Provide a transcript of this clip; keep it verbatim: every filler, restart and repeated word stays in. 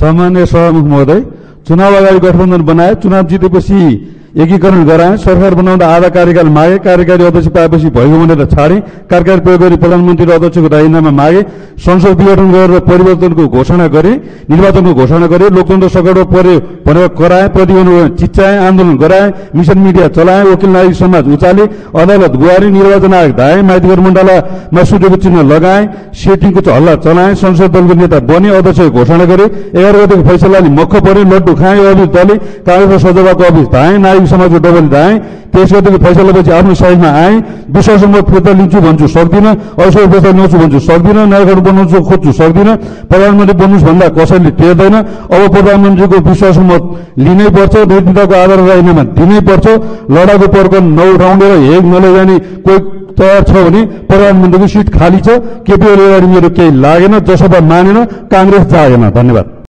सामान्य सभामुख महोदय, चुनाव अगाडि गठबंधन बनाए, चुनाव जितेपछि एकीकरण गराए, सरकार बनाउँदा आधा कार्यकाल मागे, कार्यकारी अध्यक्ष पाएपछि भएको भनेर छाडे, कार्यकाल प्रयोग गरी प्रधानमन्त्री र अध्यक्षको राजीनामा मागे, संसद विघटन गरेर परिवर्तनको घोषणा गरे, निर्वाचनको घोषणा गरे, लोकतन्त्र सकडो पर्यो भनेर कराए, प्रतिबन्ध चिच्चाए, आन्दोलन गराए, मिशन मिडिया चलाए, वकिल नागरिक समाज उचाले, अदालत गुहारी, निर्वाचन आयोग धाए, माइतीघर मण्डलमा सूर्यको चिन्ह लगाए, सेटिङको हल्ला चलाए, संसद दलको नेता बने, अध्यक्षको घोषणा गरे, एघार गतेको फैसलाले मक्ख पर्यो, लड्डु खाए, अभिज दले काङ्ग्रेस सजवाको अभिज धाए, समाजको डबल दाए, तेइस गतिको फैसलापछि आफ्नो साइडमा आए, विश्वास मत फिर्ता लिन्छु भन्छु सक्दिन, अवसर व्यवस्था ल्याउँछु भन्छु सक्दिन, नागरिक बनाउँछु खोज्छु सक्दिन, प्रधानमन्त्री बन्नुस् भन्दा कसैले टेर्दैन, अब प्रधानमन्त्रीको विश्वास मत लिनै पर्छ, नेताको आधार राजीनामा दिनै पर्छ, लडाको पर्क नउठाउनेर हेग नलैजाने कोही तयार छ भने प्रधानमन्त्रीको सिट खाली छ। केपी ओलीले मेरो केही लागेन, जसोभा मानेन, कांग्रेस जागेन। धन्यवाद।